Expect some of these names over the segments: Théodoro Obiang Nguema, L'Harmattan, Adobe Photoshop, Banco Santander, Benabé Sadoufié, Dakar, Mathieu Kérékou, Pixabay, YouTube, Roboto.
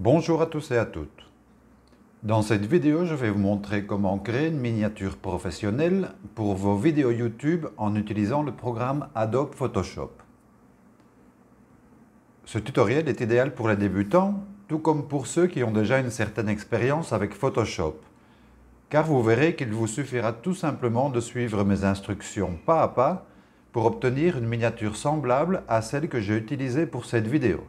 Bonjour à tous et à toutes. Dans cette vidéo, je vais vous montrer comment créer une miniature professionnelle pour vos vidéos YouTube en utilisant le programme Adobe Photoshop. Ce tutoriel est idéal pour les débutants, tout comme pour ceux qui ont déjà une certaine expérience avec Photoshop, car vous verrez qu'il vous suffira tout simplement de suivre mes instructions pas à pas pour obtenir une miniature semblable à celle que j'ai utilisée pour cette vidéo.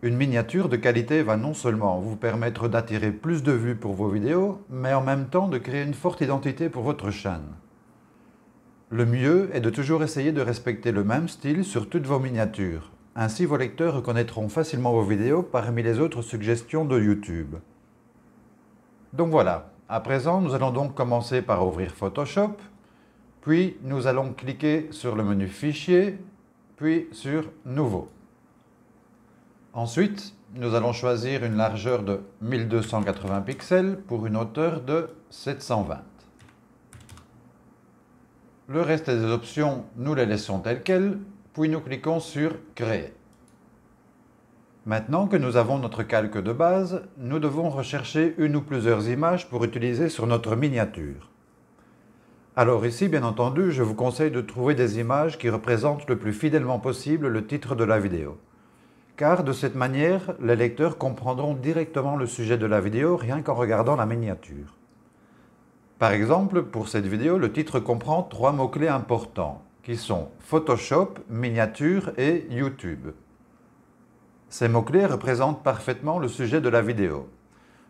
Une miniature de qualité va non seulement vous permettre d'attirer plus de vues pour vos vidéos, mais en même temps de créer une forte identité pour votre chaîne. Le mieux est de toujours essayer de respecter le même style sur toutes vos miniatures. Ainsi, vos lecteurs reconnaîtront facilement vos vidéos parmi les autres suggestions de YouTube. Donc voilà, à présent, nous allons donc commencer par ouvrir Photoshop, puis nous allons cliquer sur le menu Fichier, puis sur Nouveau. Ensuite, nous allons choisir une largeur de 1280 pixels pour une hauteur de 720. Le reste des options, nous les laissons telles quelles, puis nous cliquons sur Créer. Maintenant que nous avons notre calque de base, nous devons rechercher une ou plusieurs images pour utiliser sur notre miniature. Alors ici, bien entendu, je vous conseille de trouver des images qui représentent le plus fidèlement possible le titre de la vidéo, car de cette manière, les lecteurs comprendront directement le sujet de la vidéo rien qu'en regardant la miniature. Par exemple, pour cette vidéo, le titre comprend trois mots-clés importants, qui sont Photoshop, miniature et YouTube. Ces mots-clés représentent parfaitement le sujet de la vidéo.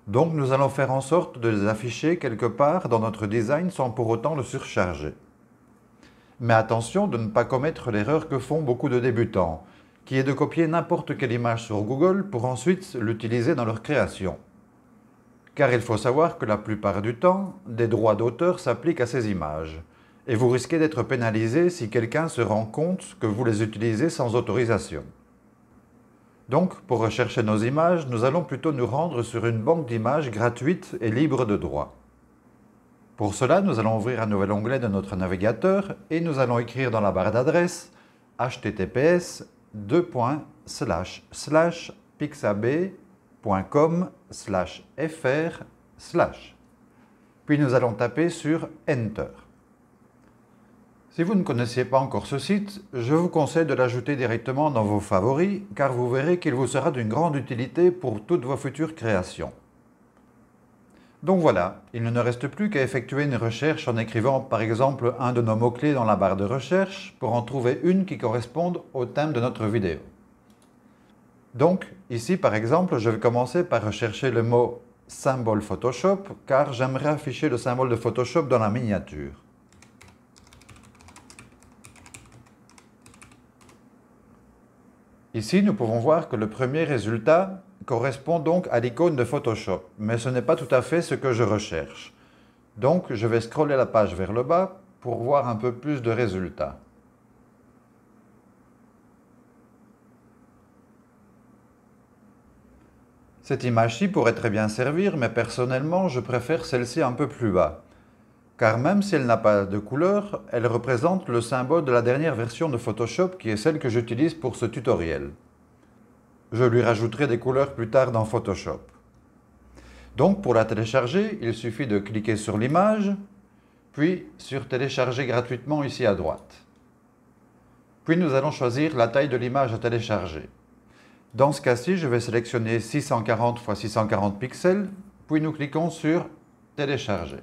Donc nous allons faire en sorte de les afficher quelque part dans notre design sans pour autant le surcharger. Mais attention de ne pas commettre l'erreur que font beaucoup de débutants, qui est de copier n'importe quelle image sur Google pour ensuite l'utiliser dans leur création. Car il faut savoir que la plupart du temps, des droits d'auteur s'appliquent à ces images, et vous risquez d'être pénalisé si quelqu'un se rend compte que vous les utilisez sans autorisation. Donc, pour rechercher nos images, nous allons plutôt nous rendre sur une banque d'images gratuite et libre de droit. Pour cela, nous allons ouvrir un nouvel onglet de notre navigateur et nous allons écrire dans la barre d'adresse https://pixabay.com/fr/. Puis nous allons taper sur Enter. Si vous ne connaissiez pas encore ce site, je vous conseille de l'ajouter directement dans vos favoris, car vous verrez qu'il vous sera d'une grande utilité pour toutes vos futures créations. Donc voilà, il ne reste plus qu'à effectuer une recherche en écrivant par exemple un de nos mots-clés dans la barre de recherche pour en trouver une qui corresponde au thème de notre vidéo. Donc ici par exemple, je vais commencer par rechercher le mot « symbole Photoshop » car j'aimerais afficher le symbole de Photoshop dans la miniature. Ici, nous pouvons voir que le premier résultat correspond donc à l'icône de Photoshop, mais ce n'est pas tout à fait ce que je recherche. Donc, je vais scroller la page vers le bas pour voir un peu plus de résultats. Cette image-ci pourrait très bien servir, mais personnellement, je préfère celle-ci un peu plus bas, car même si elle n'a pas de couleur, elle représente le symbole de la dernière version de Photoshop qui est celle que j'utilise pour ce tutoriel. Je lui rajouterai des couleurs plus tard dans Photoshop. Donc pour la télécharger, il suffit de cliquer sur l'image, puis sur Télécharger gratuitement ici à droite. Puis nous allons choisir la taille de l'image à télécharger. Dans ce cas-ci, je vais sélectionner 640 x 640 pixels, puis nous cliquons sur Télécharger.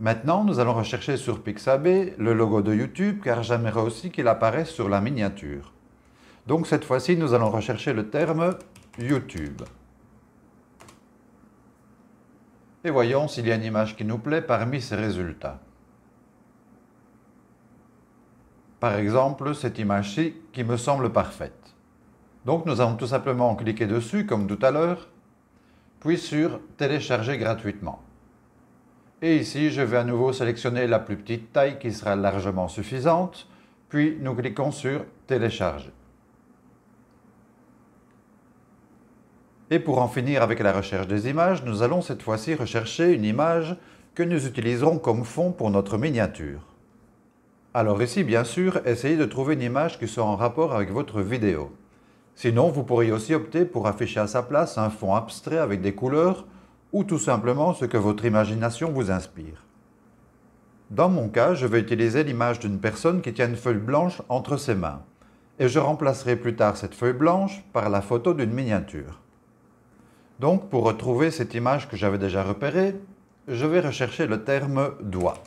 Maintenant, nous allons rechercher sur Pixabay le logo de YouTube car j'aimerais aussi qu'il apparaisse sur la miniature. Donc cette fois-ci, nous allons rechercher le terme YouTube. Et voyons s'il y a une image qui nous plaît parmi ces résultats. Par exemple, cette image-ci qui me semble parfaite. Donc nous allons tout simplement cliquer dessus comme tout à l'heure, puis sur Télécharger gratuitement. Et ici, je vais à nouveau sélectionner la plus petite taille qui sera largement suffisante, puis nous cliquons sur Télécharger. Et pour en finir avec la recherche des images, nous allons cette fois-ci rechercher une image que nous utiliserons comme fond pour notre miniature. Alors ici, bien sûr, essayez de trouver une image qui soit en rapport avec votre vidéo. Sinon, vous pourriez aussi opter pour afficher à sa place un fond abstrait avec des couleurs ou tout simplement ce que votre imagination vous inspire. Dans mon cas, je vais utiliser l'image d'une personne qui tient une feuille blanche entre ses mains et je remplacerai plus tard cette feuille blanche par la photo d'une miniature. Donc, pour retrouver cette image que j'avais déjà repérée, je vais rechercher le terme « doigt ».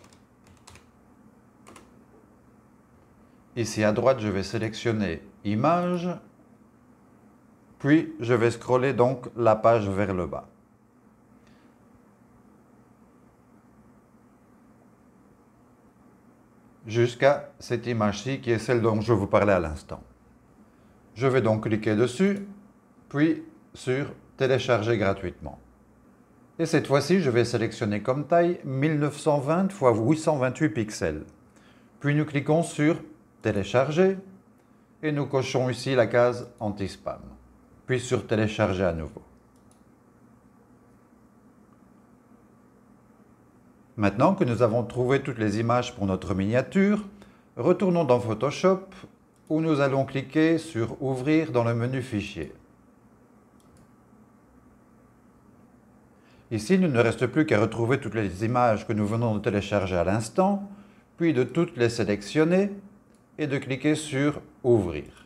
Ici à droite, je vais sélectionner « Image ». Puis, je vais scroller donc la page vers le bas. Jusqu'à cette image-ci qui est celle dont je vous parlais à l'instant. Je vais donc cliquer dessus, puis sur « Télécharger gratuitement ». Et cette fois-ci, je vais sélectionner comme taille 1920 x 828 pixels. Puis nous cliquons sur « Télécharger » et nous cochons ici la case « Anti-spam ». Puis sur « Télécharger à nouveau ». Maintenant que nous avons trouvé toutes les images pour notre miniature, retournons dans Photoshop où nous allons cliquer sur « Ouvrir » dans le menu « Fichier ». Ici, il ne reste plus qu'à retrouver toutes les images que nous venons de télécharger à l'instant, puis de toutes les sélectionner et de cliquer sur « Ouvrir ».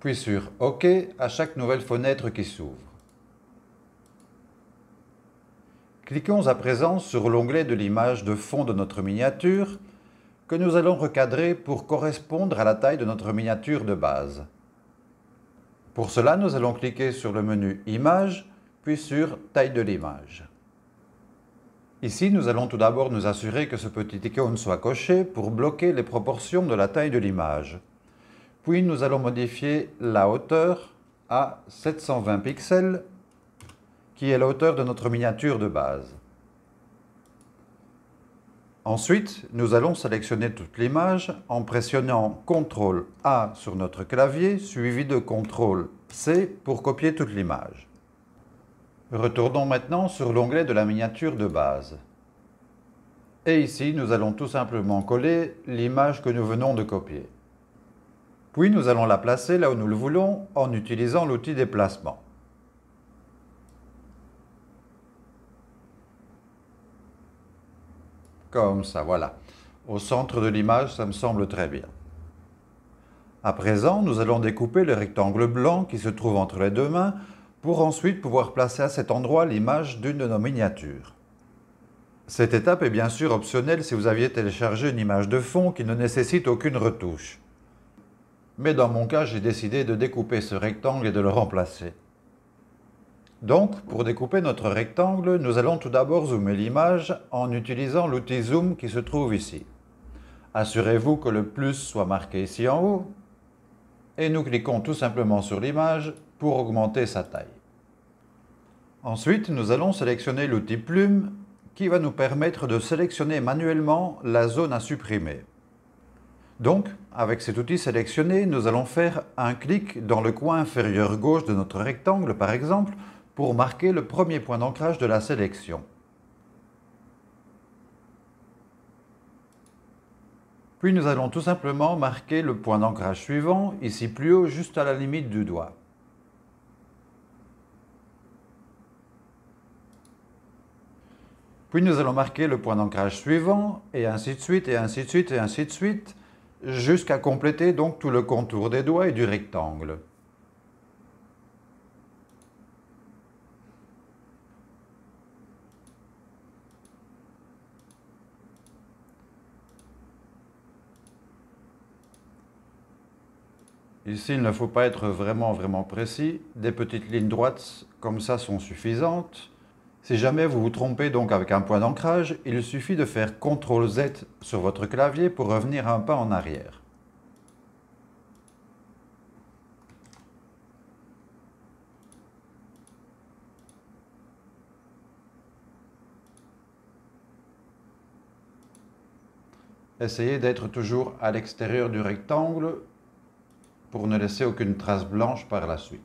Puis sur « OK » à chaque nouvelle fenêtre qui s'ouvre. Cliquons à présent sur l'onglet de l'image de fond de notre miniature que nous allons recadrer pour correspondre à la taille de notre miniature de base. Pour cela, nous allons cliquer sur le menu « Images » puis sur « Taille de l'image ». Ici, nous allons tout d'abord nous assurer que ce petit icône soit coché pour bloquer les proportions de la taille de l'image. Puis, nous allons modifier la hauteur à 720 pixels, qui est la hauteur de notre miniature de base. Ensuite, nous allons sélectionner toute l'image en pressionnant CTRL A sur notre clavier, suivi de CTRL C pour copier toute l'image. Retournons maintenant sur l'onglet de la miniature de base. Et ici, nous allons tout simplement coller l'image que nous venons de copier. Puis, nous allons la placer là où nous le voulons en utilisant l'outil déplacement. Comme ça, voilà. Au centre de l'image, ça me semble très bien. À présent, nous allons découper le rectangle blanc qui se trouve entre les deux mains pour ensuite pouvoir placer à cet endroit l'image d'une de nos miniatures. Cette étape est bien sûr optionnelle si vous aviez téléchargé une image de fond qui ne nécessite aucune retouche. Mais dans mon cas, j'ai décidé de découper ce rectangle et de le remplacer. Donc, pour découper notre rectangle, nous allons tout d'abord zoomer l'image en utilisant l'outil Zoom qui se trouve ici. Assurez-vous que le plus soit marqué ici en haut. Et nous cliquons tout simplement sur l'image pour augmenter sa taille. Ensuite, nous allons sélectionner l'outil plume qui va nous permettre de sélectionner manuellement la zone à supprimer. Donc, avec cet outil sélectionné, nous allons faire un clic dans le coin inférieur gauche de notre rectangle, par exemple, pour marquer le premier point d'ancrage de la sélection. Puis nous allons tout simplement marquer le point d'ancrage suivant, ici plus haut, juste à la limite du doigt. Puis nous allons marquer le point d'ancrage suivant, et ainsi de suite, et ainsi de suite, et ainsi de suite, jusqu'à compléter donc tout le contour des doigts et du rectangle. Ici, il ne faut pas être vraiment précis. Des petites lignes droites comme ça sont suffisantes. Si jamais vous vous trompez donc avec un point d'ancrage, il suffit de faire CTRL Z sur votre clavier pour revenir un pas en arrière. Essayez d'être toujours à l'extérieur du rectangle pour ne laisser aucune trace blanche par la suite.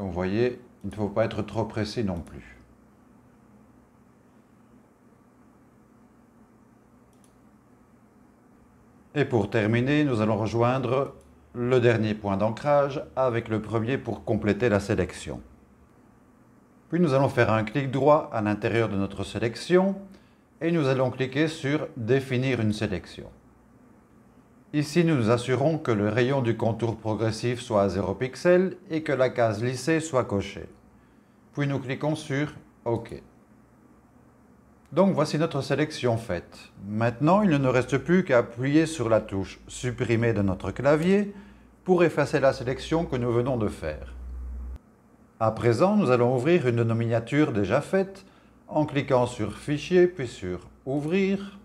Donc vous voyez, il ne faut pas être trop pressé non plus. Et pour terminer, nous allons rejoindre le dernier point d'ancrage avec le premier pour compléter la sélection. Puis nous allons faire un clic droit à l'intérieur de notre sélection et nous allons cliquer sur « Définir une sélection ». Ici, nous nous assurons que le rayon du contour progressif soit à 0 pixel et que la case lissée soit cochée. Puis nous cliquons sur « OK ». Donc voici notre sélection faite. Maintenant, il ne nous reste plus qu'à appuyer sur la touche « Supprimer » de notre clavier pour effacer la sélection que nous venons de faire. À présent, nous allons ouvrir une de nos miniatures déjà faite en cliquant sur « Fichier » puis sur « Ouvrir ».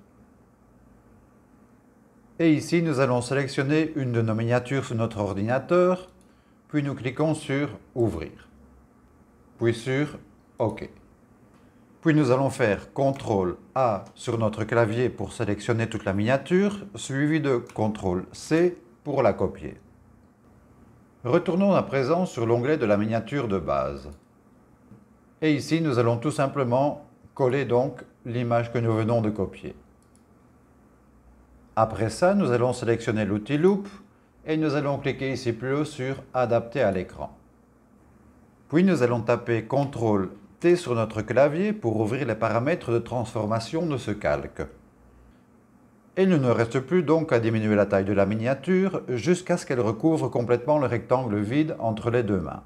Et ici, nous allons sélectionner une de nos miniatures sur notre ordinateur, puis nous cliquons sur « Ouvrir », puis sur « OK ». Puis nous allons faire CTRL A sur notre clavier pour sélectionner toute la miniature, suivi de CTRL C pour la copier. Retournons à présent sur l'onglet de la miniature de base. Et ici, nous allons tout simplement coller donc l'image que nous venons de copier. Après ça, nous allons sélectionner l'outil Loop et nous allons cliquer ici plus haut sur Adapter à l'écran. Puis nous allons taper CTRL T sur notre clavier pour ouvrir les paramètres de transformation de ce calque. Et il ne nous reste plus donc qu'à diminuer la taille de la miniature jusqu'à ce qu'elle recouvre complètement le rectangle vide entre les deux mains.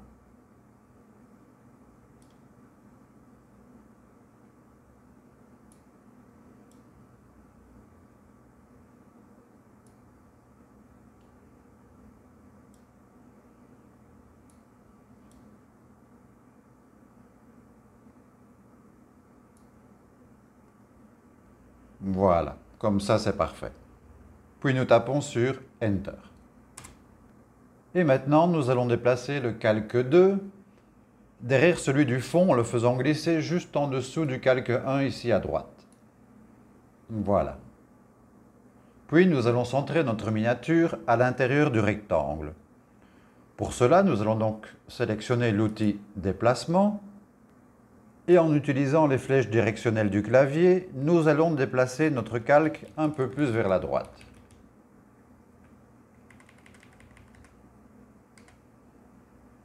Voilà, comme ça c'est parfait. Puis nous tapons sur Enter. Et maintenant, nous allons déplacer le calque 2 derrière celui du fond en le faisant glisser juste en dessous du calque 1 ici à droite. Voilà. Puis nous allons centrer notre miniature à l'intérieur du rectangle. Pour cela, nous allons donc sélectionner l'outil Déplacement. Et en utilisant les flèches directionnelles du clavier, nous allons déplacer notre calque un peu plus vers la droite.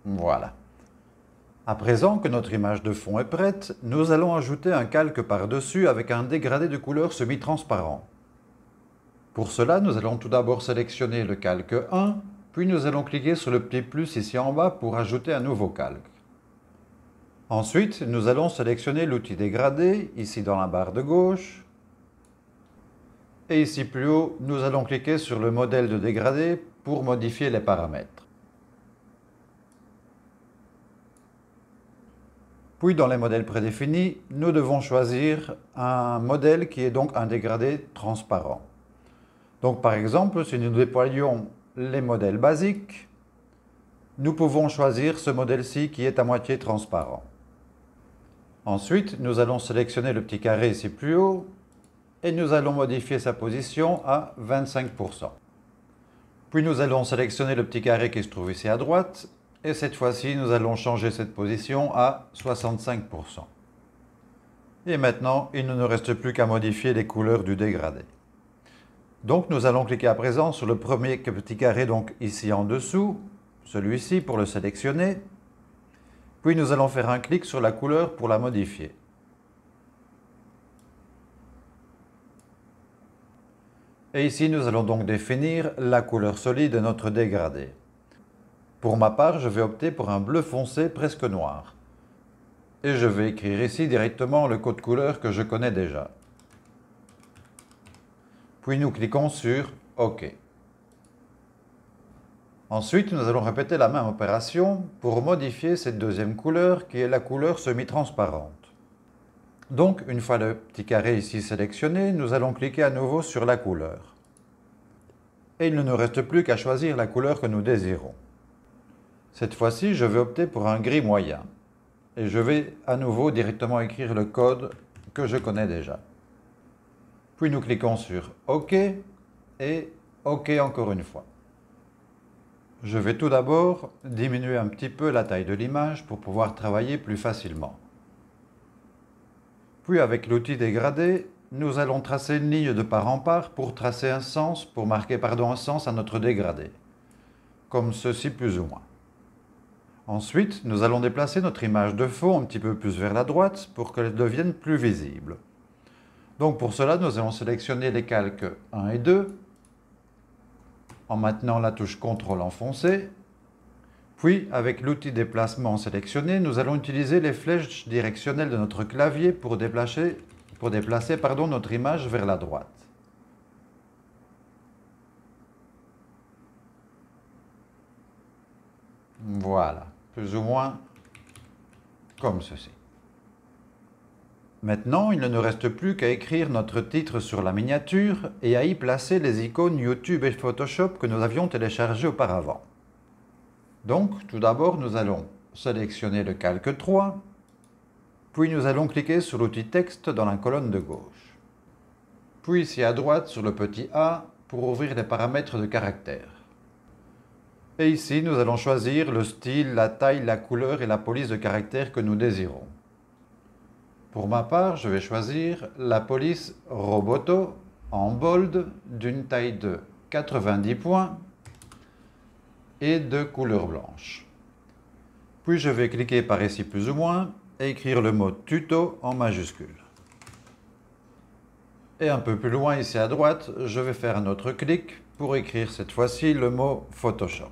Voilà. À présent que notre image de fond est prête, nous allons ajouter un calque par-dessus avec un dégradé de couleur semi-transparent. Pour cela, nous allons tout d'abord sélectionner le calque 1, puis nous allons cliquer sur le petit plus ici en bas pour ajouter un nouveau calque. Ensuite, nous allons sélectionner l'outil dégradé, ici dans la barre de gauche. Et ici plus haut, nous allons cliquer sur le modèle de dégradé pour modifier les paramètres. Puis dans les modèles prédéfinis, nous devons choisir un modèle qui est donc un dégradé transparent. Donc par exemple, si nous déployons les modèles basiques, nous pouvons choisir ce modèle-ci qui est à moitié transparent. Ensuite, nous allons sélectionner le petit carré ici plus haut et nous allons modifier sa position à 25%. Puis nous allons sélectionner le petit carré qui se trouve ici à droite et cette fois-ci, nous allons changer cette position à 65%. Et maintenant, il ne nous reste plus qu'à modifier les couleurs du dégradé. Donc nous allons cliquer à présent sur le premier petit carré, donc ici en dessous, celui-ci pour le sélectionner. Puis nous allons faire un clic sur la couleur pour la modifier. Et ici, nous allons donc définir la couleur solide de notre dégradé. Pour ma part, je vais opter pour un bleu foncé presque noir. Et je vais écrire ici directement le code couleur que je connais déjà. Puis nous cliquons sur « OK ». Ensuite, nous allons répéter la même opération pour modifier cette deuxième couleur qui est la couleur semi-transparente. Donc, une fois le petit carré ici sélectionné, nous allons cliquer à nouveau sur la couleur. Et il ne nous reste plus qu'à choisir la couleur que nous désirons. Cette fois-ci, je vais opter pour un gris moyen. Et je vais à nouveau directement écrire le code que je connais déjà. Puis nous cliquons sur OK et OK encore une fois. Je vais tout d'abord diminuer un petit peu la taille de l'image pour pouvoir travailler plus facilement. Puis avec l'outil dégradé, nous allons tracer une ligne de part en part pour tracer un sens, pour marquer un sens à notre dégradé. Comme ceci plus ou moins. Ensuite, nous allons déplacer notre image de fond un petit peu plus vers la droite pour qu'elle devienne plus visible. Donc pour cela, nous allons sélectionner les calques 1 et 2, en maintenant la touche CTRL enfoncée. Puis, avec l'outil déplacement sélectionné, nous allons utiliser les flèches directionnelles de notre clavier pour déplacer notre image vers la droite. Voilà, plus ou moins comme ceci. Maintenant, il ne nous reste plus qu'à écrire notre titre sur la miniature et à y placer les icônes YouTube et Photoshop que nous avions téléchargées auparavant. Donc, tout d'abord, nous allons sélectionner le calque 3, puis nous allons cliquer sur l'outil texte dans la colonne de gauche. Puis ici à droite sur le petit A pour ouvrir les paramètres de caractère. Et ici, nous allons choisir le style, la taille, la couleur et la police de caractère que nous désirons. Pour ma part, je vais choisir la police Roboto en bold d'une taille de 90 points et de couleur blanche. Puis je vais cliquer par ici plus ou moins et écrire le mot tuto en majuscule. Et un peu plus loin ici à droite, je vais faire un autre clic pour écrire cette fois-ci le mot Photoshop.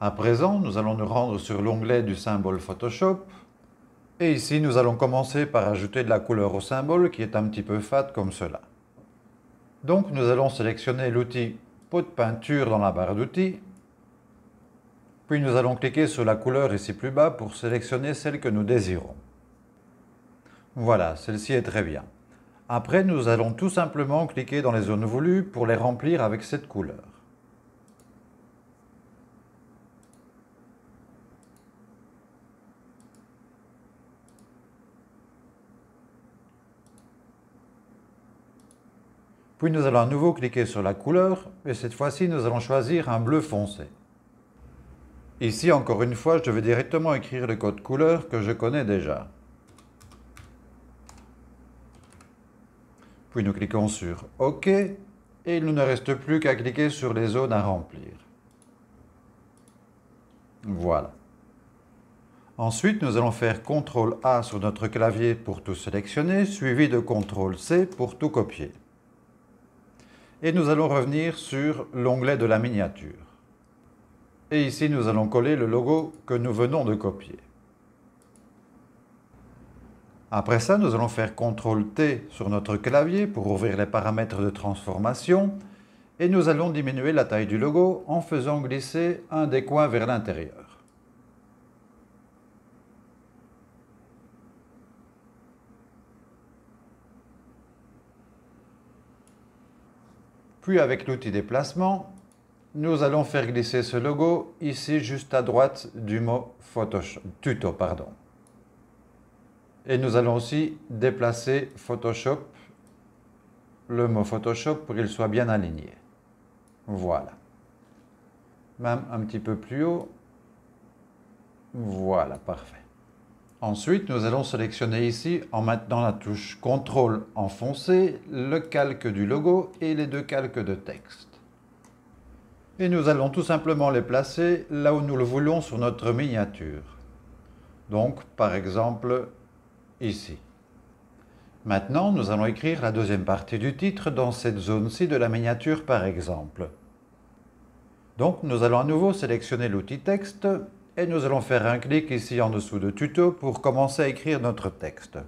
À présent, nous allons nous rendre sur l'onglet du symbole Photoshop. Et ici, nous allons commencer par ajouter de la couleur au symbole qui est un petit peu fade comme cela. Donc, nous allons sélectionner l'outil pot de peinture dans la barre d'outils. Puis, nous allons cliquer sur la couleur ici plus bas pour sélectionner celle que nous désirons. Voilà, celle-ci est très bien. Après, nous allons tout simplement cliquer dans les zones voulues pour les remplir avec cette couleur. Puis nous allons à nouveau cliquer sur la couleur et cette fois-ci nous allons choisir un bleu foncé. Ici encore une fois je vais directement écrire le code couleur que je connais déjà. Puis nous cliquons sur OK et il ne nous reste plus qu'à cliquer sur les zones à remplir. Voilà. Ensuite nous allons faire CTRL A sur notre clavier pour tout sélectionner suivi de CTRL C pour tout copier. Et nous allons revenir sur l'onglet de la miniature. Et ici, nous allons coller le logo que nous venons de copier. Après ça, nous allons faire CTRL-T sur notre clavier pour ouvrir les paramètres de transformation. Et nous allons diminuer la taille du logo en faisant glisser un des coins vers l'intérieur. Puis avec l'outil déplacement, nous allons faire glisser ce logo ici juste à droite du mot Photoshop, tuto. Et nous allons aussi déplacer Photoshop, le mot Photoshop pour qu'il soit bien aligné. Voilà. Même un petit peu plus haut. Voilà, parfait. Ensuite, nous allons sélectionner ici, en maintenant la touche CTRL enfoncée, le calque du logo et les deux calques de texte. Et nous allons tout simplement les placer là où nous le voulons sur notre miniature. Donc, par exemple, ici. Maintenant, nous allons écrire la deuxième partie du titre dans cette zone-ci de la miniature, par exemple. Donc, nous allons à nouveau sélectionner l'outil texte. Et nous allons faire un clic ici en dessous de tuto pour commencer à écrire notre texte.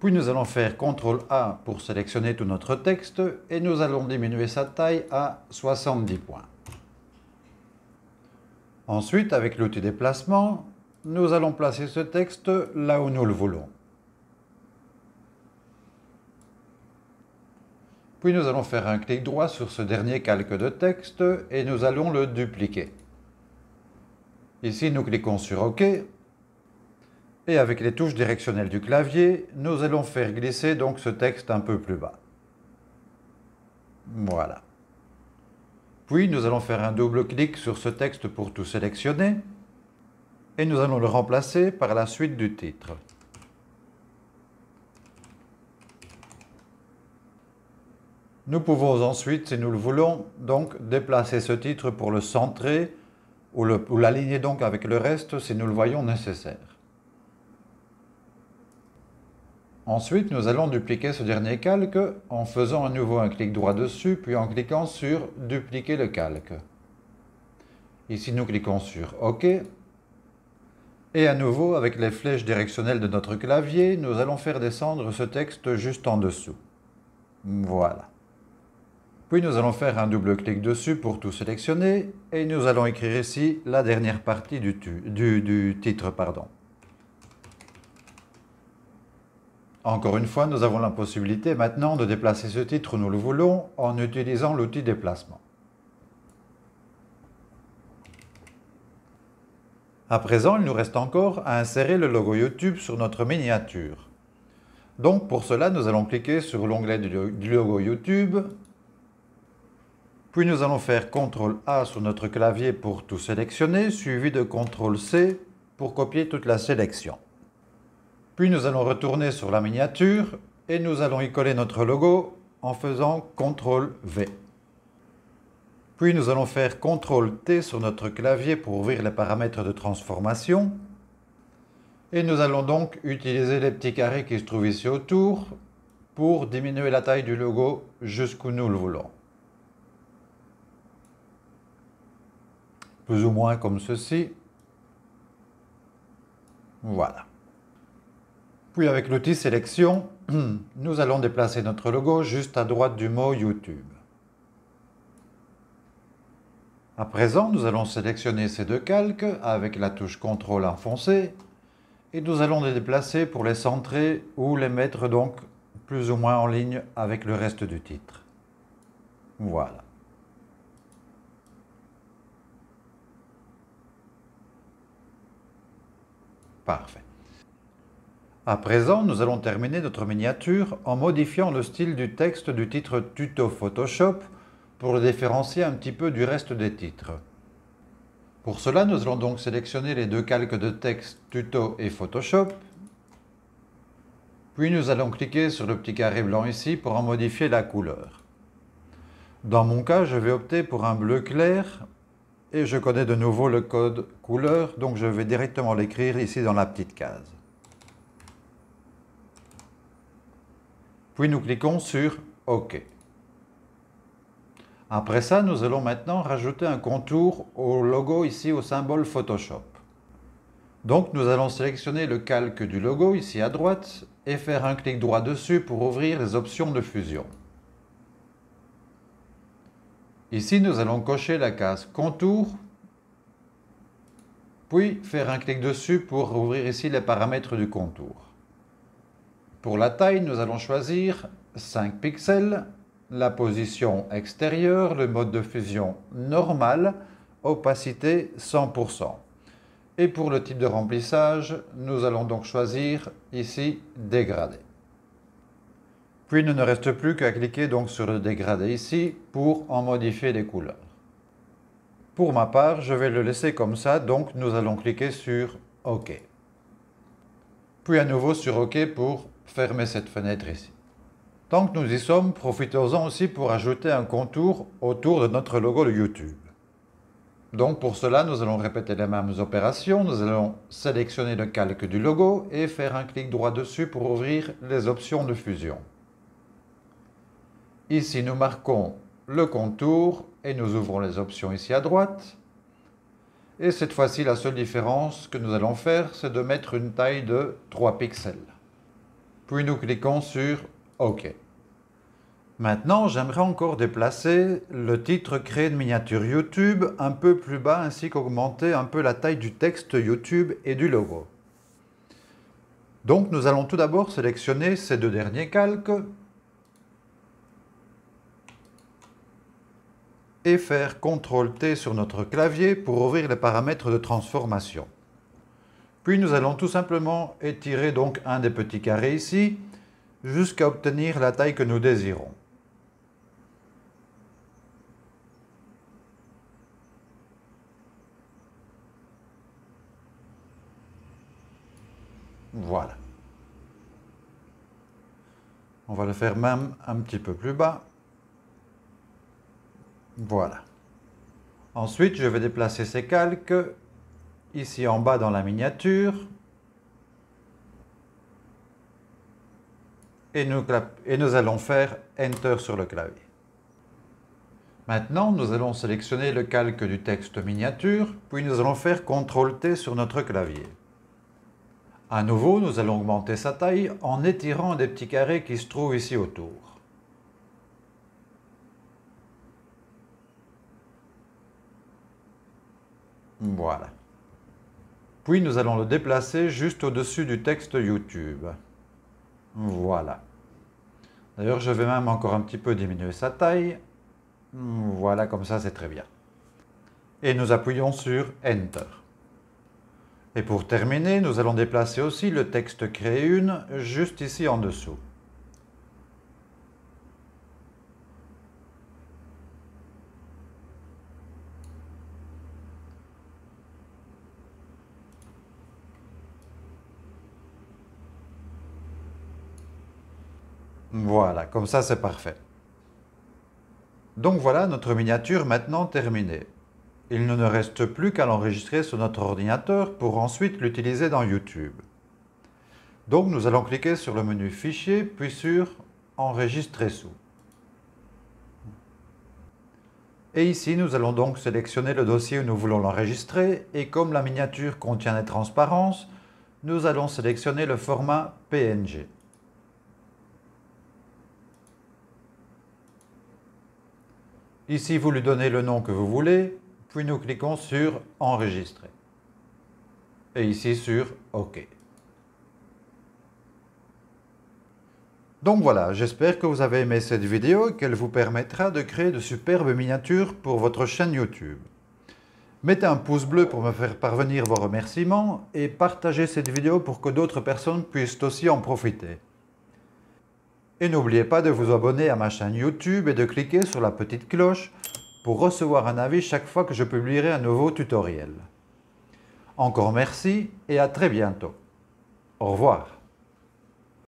Puis nous allons faire CTRL A pour sélectionner tout notre texte et nous allons diminuer sa taille à 70 points. Ensuite, avec l'outil déplacement, nous allons placer ce texte là où nous le voulons. Puis nous allons faire un clic droit sur ce dernier calque de texte et nous allons le dupliquer. Ici, nous cliquons sur OK. Et avec les touches directionnelles du clavier, nous allons faire glisser donc ce texte un peu plus bas. Voilà. Puis nous allons faire un double clic sur ce texte pour tout sélectionner. Et nous allons le remplacer par la suite du titre. Nous pouvons ensuite, si nous le voulons, donc déplacer ce titre pour le centrer ou l'aligner donc avec le reste si nous le voyons nécessaire. Ensuite, nous allons dupliquer ce dernier calque en faisant à nouveau un clic droit dessus, puis en cliquant sur « Dupliquer le calque ». Ici, nous cliquons sur « OK ». Et à nouveau, avec les flèches directionnelles de notre clavier, nous allons faire descendre ce texte juste en dessous. Voilà. Puis nous allons faire un double clic dessus pour tout sélectionner, et nous allons écrire ici la dernière partie du titre. Encore une fois, nous avons la possibilité maintenant de déplacer ce titre où nous le voulons en utilisant l'outil déplacement. À présent, il nous reste encore à insérer le logo YouTube sur notre miniature. Donc pour cela, nous allons cliquer sur l'onglet du logo YouTube. Puis nous allons faire CTRL A sur notre clavier pour tout sélectionner, suivi de CTRL C pour copier toute la sélection. Puis nous allons retourner sur la miniature et nous allons y coller notre logo en faisant CTRL V. Puis nous allons faire CTRL-T sur notre clavier pour ouvrir les paramètres de transformation. Et nous allons donc utiliser les petits carrés qui se trouvent ici autour pour diminuer la taille du logo jusqu'où nous le voulons. Plus ou moins comme ceci. Voilà. Puis avec l'outil sélection, nous allons déplacer notre logo juste à droite du mot YouTube. À présent, nous allons sélectionner ces deux calques avec la touche CTRL enfoncée et nous allons les déplacer pour les centrer ou les mettre donc plus ou moins en ligne avec le reste du titre. Voilà. Parfait. À présent, nous allons terminer notre miniature en modifiant le style du texte du titre Tuto Photoshop pour le différencier un petit peu du reste des titres. Pour cela, nous allons donc sélectionner les deux calques de texte Tuto et Photoshop. Puis nous allons cliquer sur le petit carré blanc ici pour en modifier la couleur. Dans mon cas, je vais opter pour un bleu clair et je connais de nouveau le code couleur, donc je vais directement l'écrire ici dans la petite case. Puis nous cliquons sur OK. Après ça, nous allons maintenant rajouter un contour au logo ici, au symbole Photoshop. Donc nous allons sélectionner le calque du logo ici à droite et faire un clic droit dessus pour ouvrir les options de fusion. Ici, nous allons cocher la case contour, puis faire un clic dessus pour ouvrir ici les paramètres du contour. Pour la taille, nous allons choisir 5 pixels. La position extérieure, le mode de fusion normal, opacité 100%. Et pour le type de remplissage, nous allons donc choisir ici dégradé. Puis il ne reste plus qu'à cliquer donc sur le dégradé ici pour en modifier les couleurs. Pour ma part, je vais le laisser comme ça, donc nous allons cliquer sur OK. Puis à nouveau sur OK pour fermer cette fenêtre ici. Tant que nous y sommes, profitons-en aussi pour ajouter un contour autour de notre logo de YouTube. Donc pour cela, nous allons répéter les mêmes opérations. Nous allons sélectionner le calque du logo et faire un clic droit dessus pour ouvrir les options de fusion. Ici, nous marquons le contour et nous ouvrons les options ici à droite. Et cette fois-ci, la seule différence que nous allons faire, c'est de mettre une taille de 3 pixels. Puis nous cliquons sur OK. Maintenant, j'aimerais encore déplacer le titre « Créer une miniature YouTube » un peu plus bas ainsi qu'augmenter un peu la taille du texte YouTube et du logo. Donc, nous allons tout d'abord sélectionner ces deux derniers calques et faire CTRL-T sur notre clavier pour ouvrir les paramètres de transformation. Puis nous allons tout simplement étirer donc un des petits carrés ici, jusqu'à obtenir la taille que nous désirons. Voilà. On va le faire même un petit peu plus bas. Voilà. Ensuite, je vais déplacer ces calques ici en bas dans la miniature et nous allons faire Enter sur le clavier. Maintenant, nous allons sélectionner le calque du texte miniature, puis nous allons faire CTRL-T sur notre clavier. À nouveau, nous allons augmenter sa taille en étirant des petits carrés qui se trouvent ici autour. Voilà. Puis nous allons le déplacer juste au-dessus du texte YouTube. Voilà. D'ailleurs, je vais même encore un petit peu diminuer sa taille. Voilà, comme ça c'est très bien. Et nous appuyons sur Enter. Et pour terminer, nous allons déplacer aussi le texte Créer une juste ici en dessous. Voilà, comme ça c'est parfait. Donc voilà notre miniature maintenant terminée. Il ne nous reste plus qu'à l'enregistrer sur notre ordinateur pour ensuite l'utiliser dans YouTube. Donc nous allons cliquer sur le menu Fichier puis sur Enregistrer sous. Et ici nous allons donc sélectionner le dossier où nous voulons l'enregistrer et comme la miniature contient des transparences, nous allons sélectionner le format PNG. Ici, vous lui donnez le nom que vous voulez, puis nous cliquons sur « Enregistrer » et ici sur « OK ». Donc voilà, j'espère que vous avez aimé cette vidéo et qu'elle vous permettra de créer de superbes miniatures pour votre chaîne YouTube. Mettez un pouce bleu pour me faire parvenir vos remerciements et partagez cette vidéo pour que d'autres personnes puissent aussi en profiter. Et n'oubliez pas de vous abonner à ma chaîne YouTube et de cliquer sur la petite cloche pour recevoir un avis chaque fois que je publierai un nouveau tutoriel. Encore merci et à très bientôt. Au revoir.